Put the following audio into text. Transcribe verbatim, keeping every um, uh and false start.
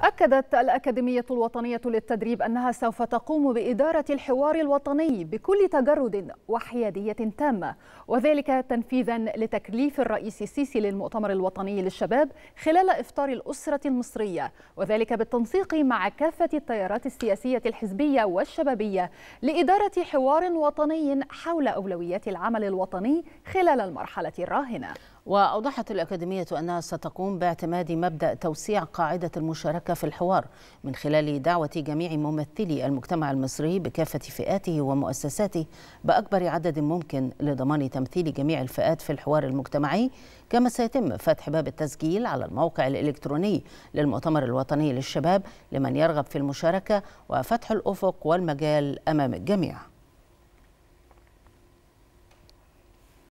أكدت الأكاديمية الوطنية للتدريب أنها سوف تقوم بإدارة الحوار الوطني بكل تجرد وحيادية تامة، وذلك تنفيذا لتكليف الرئيس السيسي للمؤتمر الوطني للشباب خلال إفطار الأسرة المصرية، وذلك بالتنسيق مع كافة التيارات السياسية الحزبية والشبابية لإدارة حوار وطني حول أولويات العمل الوطني خلال المرحلة الراهنة. وأوضحت الأكاديمية أنها ستقوم باعتماد مبدأ توسيع قاعدة المشاركة في الحوار من خلال دعوة جميع ممثلي المجتمع المصري بكافة فئاته ومؤسساته بأكبر عدد ممكن لضمان تمثيل جميع الفئات في الحوار المجتمعي، كما سيتم فتح باب التسجيل على الموقع الإلكتروني للمؤتمر الوطني للشباب لمن يرغب في المشاركة، وفتح الأفق والمجال أمام الجميع.